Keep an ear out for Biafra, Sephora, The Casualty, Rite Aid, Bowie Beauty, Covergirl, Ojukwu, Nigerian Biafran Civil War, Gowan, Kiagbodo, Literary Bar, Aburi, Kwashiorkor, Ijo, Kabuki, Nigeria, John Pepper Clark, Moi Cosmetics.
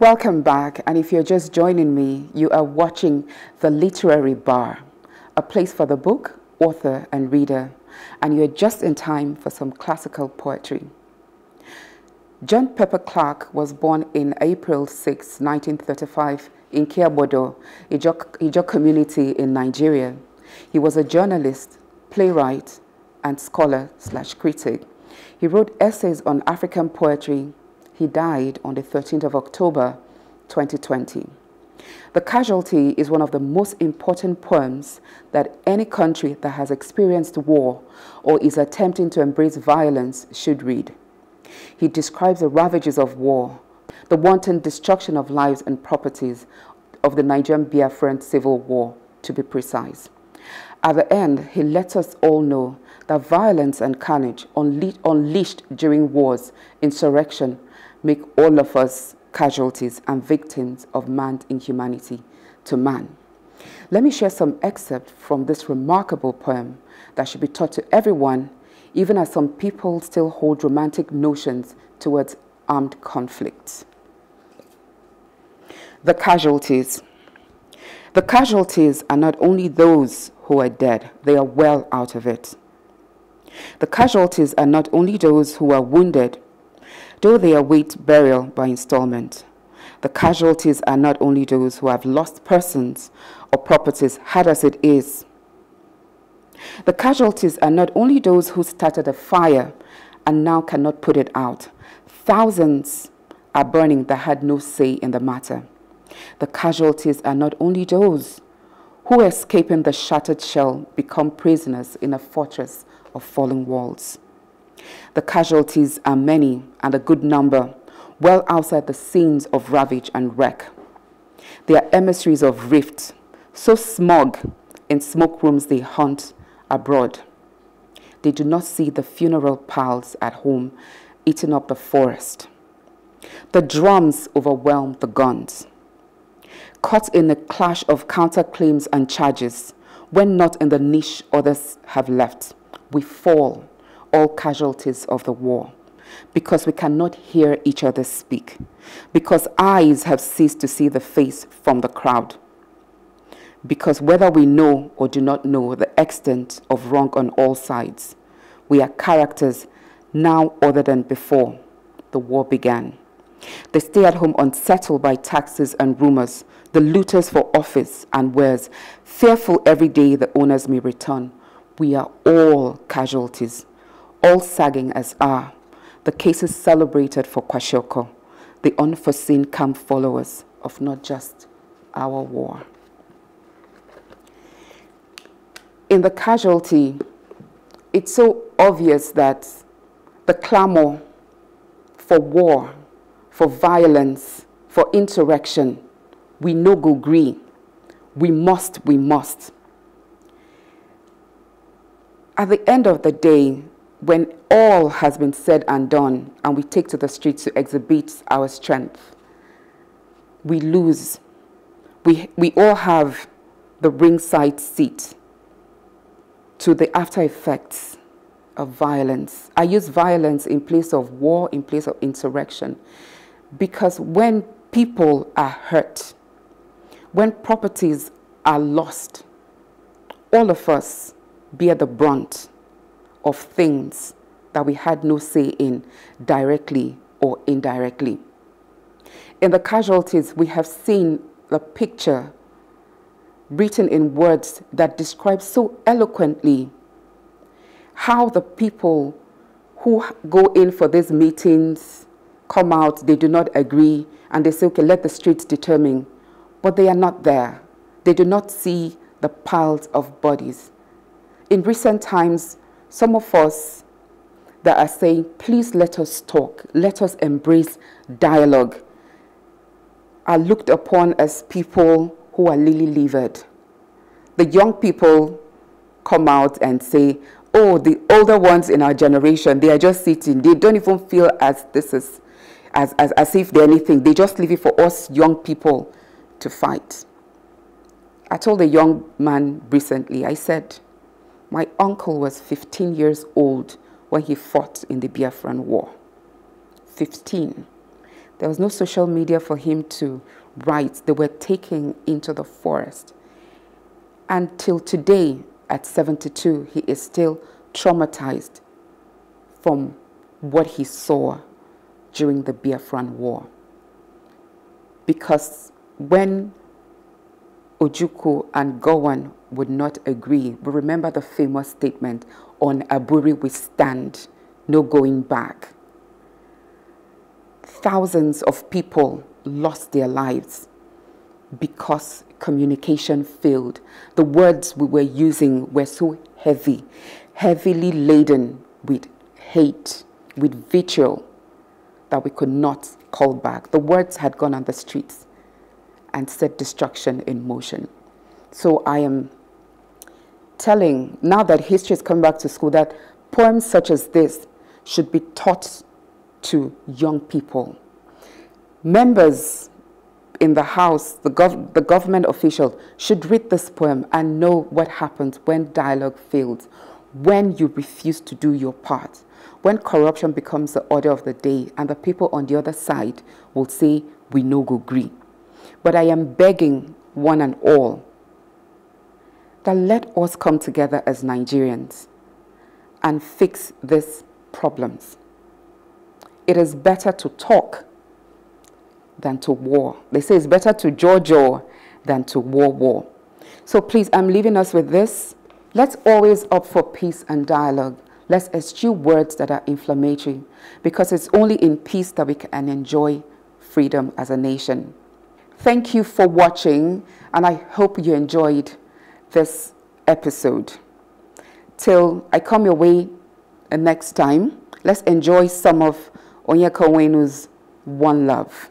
Welcome back, and if you're just joining me, you are watching The Literary Bar, a place for the book, author, and reader, and you're just in time for some classical poetry. John Pepper Clark was born in April 6, 1935, in Kiagbodo, Ijo community in Nigeria. He was a journalist, playwright, and scholar/critic. He wrote essays on African poetry. He died on the 13th of October, 2020. The Casualty is one of the most important poems that any country that has experienced war or is attempting to embrace violence should read. He describes the ravages of war, the wanton destruction of lives and properties of the Nigerian Biafran Civil War, to be precise. At the end, he lets us all know that violence and carnage unleashed during wars, insurrection, make all of us casualties and victims of man's inhumanity to man. Let me share some excerpt from this remarkable poem that should be taught to everyone, even as some people still hold romantic notions towards armed conflict. The Casualties. The casualties are not only those who are dead, they are well out of it. The casualties are not only those who are wounded, though they await burial by installment. The casualties are not only those who have lost persons or properties, hard as it is. The casualties are not only those who started a fire and now cannot put it out. Thousands are burning that had no say in the matter. The casualties are not only those who, escaping the shattered shell, become prisoners in a fortress of fallen walls. The casualties are many and a good number, well outside the scenes of ravage and wreck. They are emissaries of rift, so smug in smoke rooms they hunt abroad. They do not see the funeral piles at home eating up the forest. The drums overwhelm the guns. Caught in a clash of counterclaims and charges, when not in the niche others have left, we fall, all casualties of the war, because we cannot hear each other speak, because eyes have ceased to see the face from the crowd, because whether we know or do not know the extent of wrong on all sides, we are characters now other than before the war began. They stay at home unsettled by taxes and rumors, the looters for office and wares, fearful every day the owners may return. We are all casualties, all sagging as are the cases celebrated for Kwashiorkor, the unforeseen camp followers of not just our war. In The Casualty, it's so obvious that the clamor for war, for violence, for insurrection, we no go gree. We must. At the end of the day, when all has been said and done, and we take to the streets to exhibit our strength, we lose. We all have the ringside seat to the after effects of violence. I use violence in place of war, in place of insurrection, because when people are hurt, when properties are lost, all of us bear the brunt of things that we had no say in, directly or indirectly. In The Casualties, we have seen the picture written in words that describe so eloquently how the people who go in for these meetings come out, they do not agree, and they say, okay, let the streets determine. But they are not there. They do not see the piles of bodies. In recent times, some of us that are saying, please let us talk, let us embrace dialogue, are looked upon as people who are lily-livered. The young people come out and say, oh, the older ones in our generation, they are just sitting. They don't even feel as this is as if they're anything. They just leave it for us young people to fight. I told a young man recently, I said, my uncle was 15 years old when he fought in the Biafran War. 15. There was no social media for him to write. They were taken into the forest. Until today, at 72, he is still traumatized from what he saw during the Biafran War. Because when Ojukwu and Gowan would not agree, we remember the famous statement, on Aburi we stand, no going back. Thousands of people lost their lives because communication failed. The words we were using were so heavy, heavily laden with hate, with vitriol, that we could not call back. The words had gone on the streets and set destruction in motion. So I am telling, now that history is coming back to school, that poems such as this should be taught to young people. Members in the House, the government officials, should read this poem and know what happens when dialogue fails, when you refuse to do your part, when corruption becomes the order of the day and the people on the other side will say, we no go gree. But I am begging one and all that let us come together as Nigerians and fix these problems. It is better to talk than to war. They say it's better to jaw than to war. So please, I'm leaving us with this. Let's always opt for peace and dialogue. Let's eschew words that are inflammatory, because it's only in peace that we can enjoy freedom as a nation. Thank you for watching, and I hope you enjoyed this episode. Till I come your way next time, let's enjoy some of Onyeka Onwenu's One Love.